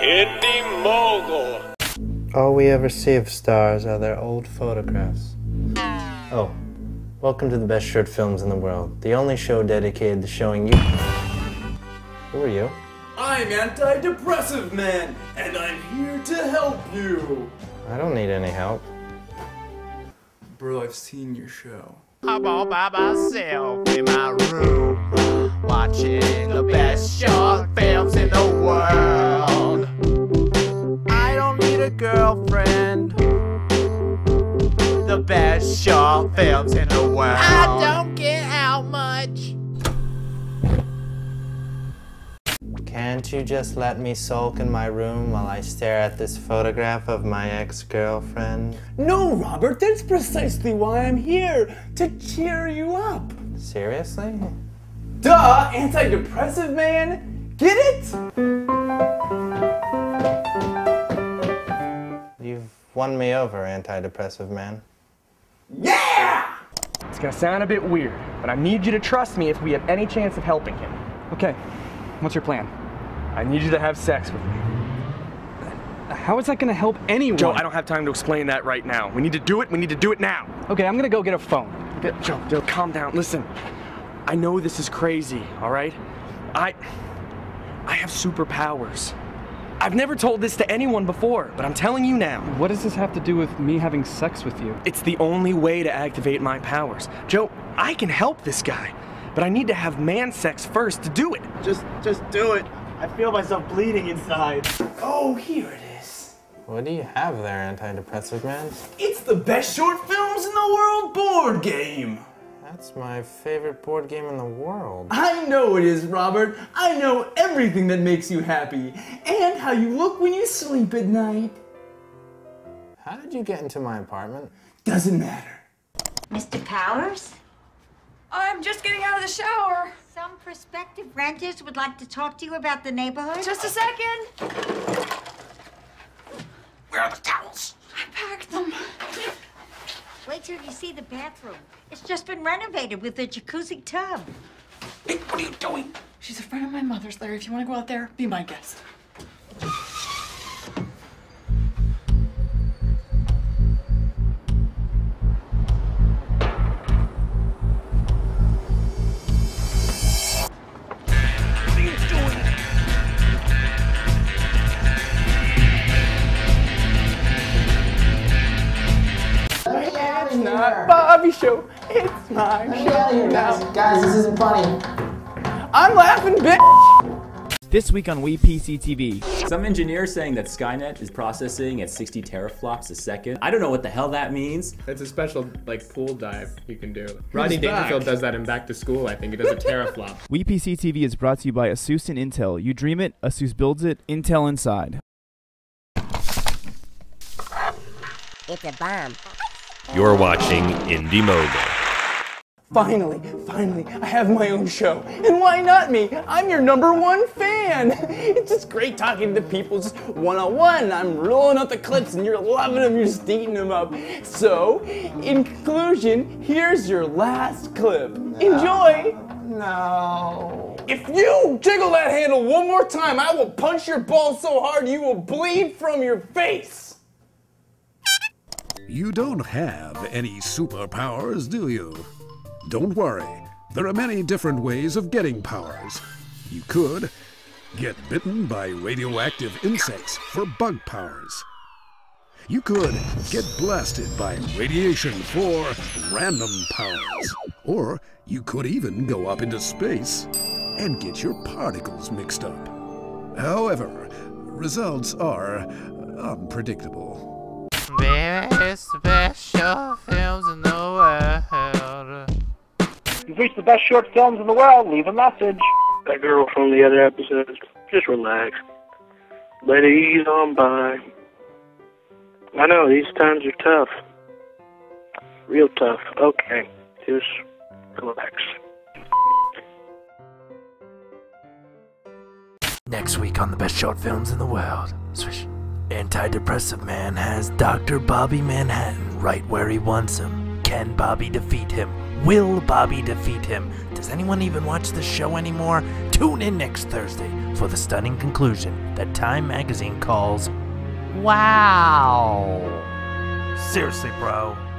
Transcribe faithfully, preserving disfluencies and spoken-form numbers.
Indy Mogul. All we ever see of stars are their old photographs. Oh, welcome to the best short films in the world, the only show dedicated to showing you. Who are you? I'm Anti-Depressive Man, and I'm here to help you. I don't need any help. Bro, I've seen your show. I'm all by myself in my room, watching the best short films in the world. I don't need a girlfriend. The best short films in the world. I don't get out much. Can't you just let me sulk in my room while I stare at this photograph of my ex-girlfriend? No, Robert, that's precisely why I'm here, to cheer you up. Seriously? Duh, Anti-Depressive Man! Get it? You've won me over, Anti-Depressive Man. Yeah! It's gonna sound a bit weird, but I need you to trust me if we have any chance of helping him. Okay, what's your plan? I need you to have sex with me. How is that gonna help anyone? Joe, I don't have time to explain that right now. We need to do it, we need to do it now. Okay, I'm gonna go get a phone. Get, Joe, Joe, calm down, listen. I know this is crazy, all right? I, I have superpowers. I've never told this to anyone before, but I'm telling you now. What does this have to do with me having sex with you? It's the only way to activate my powers. Joe, I can help this guy, but I need to have man sex first to do it. Just, just do it. I feel myself bleeding inside. Oh, here it is. What do you have there, Anti-Depressive Man? It's the best short films in the world board game. That's my favorite board game in the world. I know it is, Robert. I know everything that makes you happy and how you look when you sleep at night. How did you get into my apartment? Doesn't matter. Mister Powers? I'm just getting out of the shower. Some prospective renters would like to talk to you about the neighborhood. Just a second. Where are the towels? I packed them. Wait till you see the bathroom. It's just been renovated with a jacuzzi tub. Hey, what are you doing? She's a friend of my mother's, Larry. If you want to go out there, be my guest. Bobby show, it's my I'm show now. Guys, guys, this isn't funny. I'm laughing, bitch! This week on We P C T V. Some engineer saying that Skynet is processing at sixty teraflops a second. I don't know what the hell that means. It's a special, like, pool dive you can do. Rodney Dangerfield does that in Back to School, I think. It does a teraflop. We P C T V is brought to you by Asus and Intel. You dream it, Asus builds it, Intel inside. It's a bomb. You're watching Indie Mode. Finally, finally, I have my own show. And why not me? I'm your number one fan. It's just great talking to people, just one-on-one. I'm rolling up the clips and you're loving them, you're just eating them up. So, in conclusion, here's your last clip. No. Enjoy. No. If you jiggle that handle one more time, I will punch your ball so hard you will bleed from your face. You don't have any superpowers, do you? Don't worry, there are many different ways of getting powers. You could get bitten by radioactive insects for bug powers. You could get blasted by radiation for random powers. Or you could even go up into space and get your particles mixed up. However, results are unpredictable. Very special films in the world. You've reached the best short films in the world. Leave a message. That girl from the other episode. Just relax. Let it ease on by. I know, these times are tough. Real tough. Okay. Just relax. Next week on the best short films in the world. Swish. Anti-Depressive Man has Doctor Bobby Manhattan right where he wants him. Can Bobby defeat him? Will Bobby defeat him? Does anyone even watch this show anymore? Tune in next Thursday for the stunning conclusion that Time magazine calls, wow. Seriously, bro.